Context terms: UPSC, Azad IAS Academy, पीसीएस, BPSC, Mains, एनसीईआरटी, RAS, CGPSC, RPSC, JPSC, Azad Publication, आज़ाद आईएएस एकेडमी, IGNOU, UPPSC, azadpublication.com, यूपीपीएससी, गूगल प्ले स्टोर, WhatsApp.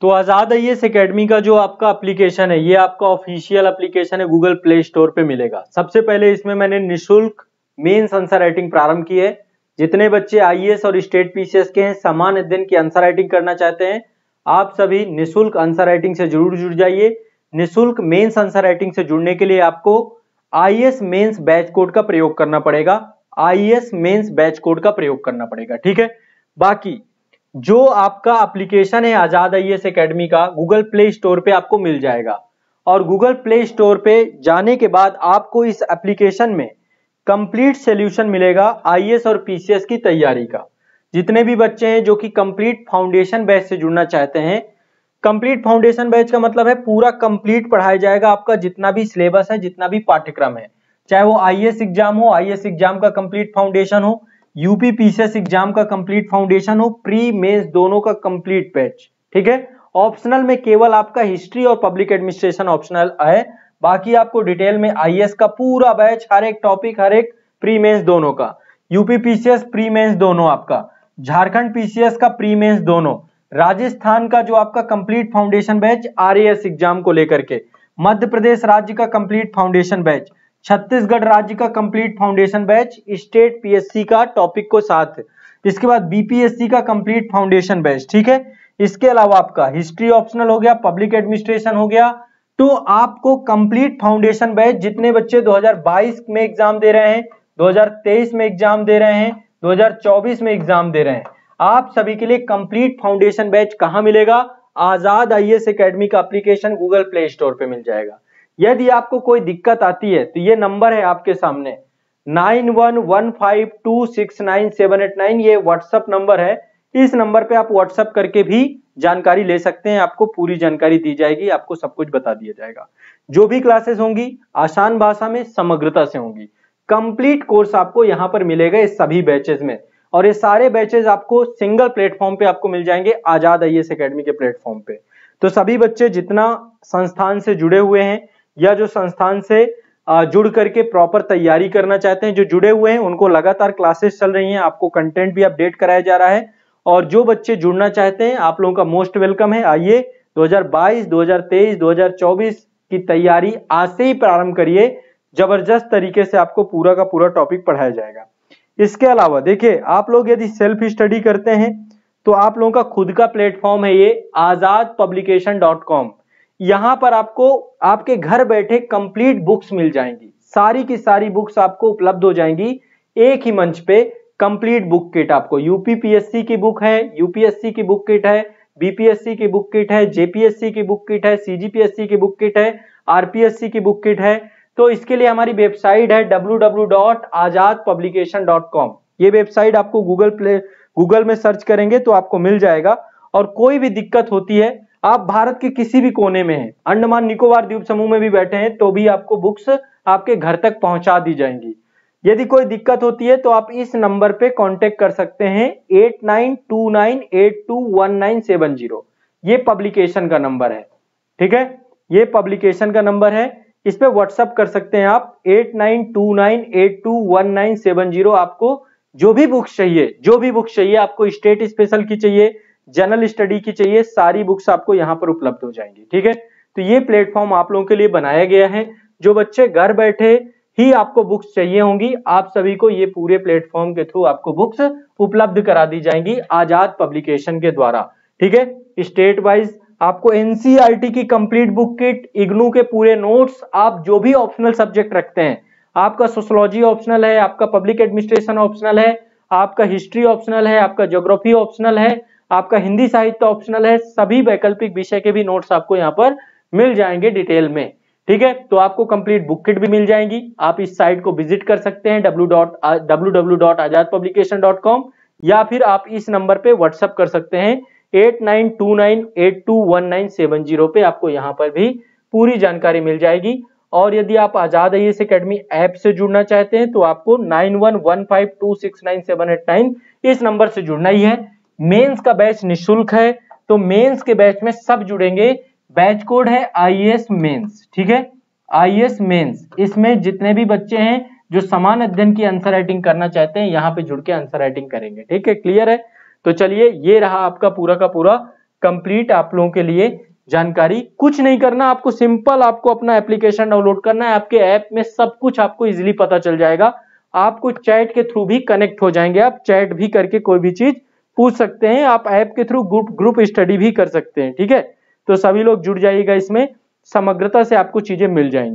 तो आज़ाद आईएएस एकेडमी का जो आपका एप्लीकेशन है, ये आपका ऑफिशियल एप्लीकेशन है, गूगल प्ले स्टोर पे मिलेगा। सबसे पहले इसमें मैंने निशुल्क मेंस आंसर राइटिंग प्रारंभ की है। जितने बच्चे आईएएस और स्टेट पीसीएस के हैं, समान अध्ययन की आंसर राइटिंग करना चाहते हैं, आप सभी निशुल्क आंसर राइटिंग से जरूर जुड़ जाइए। निशुल्क मेंस आंसर राइटिंग से जुड़ने के लिए आपको आईएएस मेंस बैच कोड का प्रयोग करना पड़ेगा, आईएएस मेंस बैच कोड का प्रयोग करना पड़ेगा, ठीक है। बाकी जो आपका एप्लीकेशन है आजाद आईएएस एकेडमी का, गूगल प्ले स्टोर पे आपको मिल जाएगा और गूगल प्ले स्टोर पे जाने के बाद आपको इस एप्लीकेशन में कंप्लीट सॉल्यूशन मिलेगा आईएएस और पीसीएस की तैयारी का। जितने भी बच्चे हैं जो कि कंप्लीट फाउंडेशन बैच से जुड़ना चाहते हैं, कंप्लीट फाउंडेशन बैच का मतलब है पूरा कंप्लीट पढ़ाया जाएगा, आपका जितना भी सिलेबस है, जितना भी पाठ्यक्रम है, चाहे वो आईएएस एग्जाम हो, आईएएस एग्जाम का कंप्लीट फाउंडेशन हो, यूपीपीसीएस एग्जाम का कंप्लीट फाउंडेशन हो, प्री मेंस दोनों का कंप्लीट बैच, ठीक है। ऑप्शनल में केवल आपका हिस्ट्री और पब्लिक एडमिनिस्ट्रेशन ऑप्शनल है, बाकी आपको डिटेल में आईएएस का पूरा बैच, हर एक टॉपिक, हर एक प्री मेंस दोनों का, यूपीपीसीएस प्री मेंस दोनों आपका, झारखंड पीसीएस का प्री मेंस दोनों, राजस्थान का जो आपका complete foundation batch RAS exam को लेकर के, मध्य प्रदेश राज्य का कंप्लीट फाउंडेशन बैच, छत्तीसगढ़ राज्य का complete foundation batch, state PSC का टॉपिक को साथ, इसके बाद बीपीएससी का कंप्लीट फाउंडेशन बैच, ठीक है। इसके अलावा आपका हिस्ट्री ऑप्शनल हो गया, पब्लिक एडमिनिस्ट्रेशन हो गया। तो आपको कंप्लीट फाउंडेशन बैच, जितने बच्चे 2022 में एग्जाम दे रहे हैं, 2023 में एग्जाम दे रहे हैं, 2024 में एग्जाम दे रहे हैं, आप सभी के लिए कंप्लीट फाउंडेशन बैच कहाँ मिलेगा? आजाद आईएएस एकेडमी का एप्लीकेशन गूगल प्ले स्टोर पे मिल जाएगा। यदि आपको कोई दिक्कत आती है तो ये नंबर है आपके सामने 9115269789, ये व्हाट्सएप नंबर है। इस नंबर पे आप व्हाट्सएप करके भी जानकारी ले सकते हैं, आपको पूरी जानकारी दी जाएगी, आपको सब कुछ बता दिया जाएगा। जो भी क्लासेस होंगी आसान भाषा में समग्रता से होंगी, कंप्लीट कोर्स आपको यहाँ पर मिलेगा इस सभी बैचेज में, और ये सारे बैचेज आपको सिंगल प्लेटफॉर्म पे आपको मिल जाएंगे आजाद आईएएस एकेडमी के प्लेटफॉर्म पे। तो सभी बच्चे जितना संस्थान से जुड़े हुए हैं या जो संस्थान से जुड़ करके प्रॉपर तैयारी करना चाहते हैं, जो जुड़े हुए हैं उनको लगातार क्लासेस चल रही हैं, आपको कंटेंट भी अपडेट कराया जा रहा है। और जो बच्चे जुड़ना चाहते हैं, आप लोगों का मोस्ट वेलकम है। आइए 2022, 2023, 2024 की तैयारी आज से ही प्रारंभ करिए। जबरदस्त तरीके से आपको पूरा का पूरा टॉपिक पढ़ाया जाएगा। इसके अलावा देखिए, आप लोग यदि सेल्फ स्टडी करते हैं तो आप लोगों का खुद का प्लेटफॉर्म है ये azadpublication.com। यहाँ पर आपको आपके घर बैठे कंप्लीट बुक्स मिल जाएंगी, सारी की सारी बुक्स आपको उपलब्ध हो जाएंगी एक ही मंच पे। कंप्लीट बुक किट आपको यूपीपीएससी की बुक है, यूपीएससी की बुक किट है, बीपीएससी की बुक किट है, जेपीएससी की बुक किट है, सीजीपीएससी की बुक किट है, आरपीएससी की बुक किट है। तो इसके लिए हमारी वेबसाइट है www.azadpublication.com। ये वेबसाइट आपको गूगल में सर्च करेंगे तो आपको मिल जाएगा। और कोई भी दिक्कत होती है, आप भारत के किसी भी कोने में हैं, अंडमान निकोबार द्वीप समूह में भी बैठे हैं, तो भी आपको बुक्स आपके घर तक पहुंचा दी जाएंगी। यदि कोई दिक्कत होती है तो आप इस नंबर पे कांटेक्ट कर सकते हैं 8929821970। ये पब्लिकेशन का नंबर है, ठीक है, ये पब्लिकेशन का नंबर है। इस पे व्हाट्सएप कर सकते हैं आप 8929821970। आपको जो भी बुक्स चाहिए, जो भी बुक्स चाहिए, आपको स्टेट स्पेशल की चाहिए, जनरल स्टडी की चाहिए, सारी बुक्स आपको यहाँ पर उपलब्ध हो जाएंगी, ठीक है। तो ये प्लेटफॉर्म आप लोगों के लिए बनाया गया है। जो बच्चे घर बैठे ही आपको बुक्स चाहिए होंगी, आप सभी को ये पूरे प्लेटफॉर्म के थ्रू आपको बुक्स उपलब्ध करा दी जाएंगी आजाद पब्लिकेशन के द्वारा, ठीक है। स्टेट वाइज आपको एनसीईआरटी की कंप्लीट बुक किट, इग्नू के पूरे नोट्स, आप जो भी ऑप्शनल सब्जेक्ट रखते हैं, आपका सोशोलॉजी ऑप्शनल है, आपका पब्लिक एडमिनिस्ट्रेशन ऑप्शनल है, आपका हिस्ट्री ऑप्शनल है, आपका ज्योग्राफी ऑप्शनल है, आपका हिंदी साहित्य ऑप्शनल है, सभी वैकल्पिक विषय के भी नोट्स आपको यहाँ पर मिल जाएंगे डिटेल में, ठीक है। तो आपको कंप्लीट बुक किट भी मिल जाएंगी। आप इस साइट को विजिट कर सकते हैं www.azadpublication.com, या फिर आप इस नंबर पे व्हाट्सएप कर सकते हैं 8929821970 पे। आपको यहाँ पर भी पूरी जानकारी मिल जाएगी। और यदि आप आजाद आईएएस एकेडमी ऐप से जुड़ना चाहते हैं तो आपको 9115269789 इस नंबर से जुड़ना ही है। मेंस का बैच निशुल्क है, तो मेंस के बैच में सब जुड़ेंगे। बैच कोड है आईएएस मेंस, ठीक है, आईएएस मेंस। इसमें जितने भी बच्चे हैं जो समान अध्ययन की आंसर राइटिंग करना चाहते हैं, यहाँ पे जुड़ के आंसर राइटिंग करेंगे, ठीक है, क्लियर है। तो चलिए, ये रहा आपका पूरा का पूरा कंप्लीट आप लोगों के लिए जानकारी। कुछ नहीं करना आपको, सिंपल आपको अपना एप्लीकेशन डाउनलोड करना है, आपके ऐप में सब कुछ आपको इजीली पता चल जाएगा। आपको चैट के थ्रू भी कनेक्ट हो जाएंगे, आप चैट भी करके कोई भी चीज पूछ सकते हैं, आप ऐप के थ्रू ग्रुप स्टडी भी कर सकते हैं। ठीक है, तो सभी लोग जुड़ जाइएगा, इसमें समग्रता से आपको चीजें मिल जाएंगी।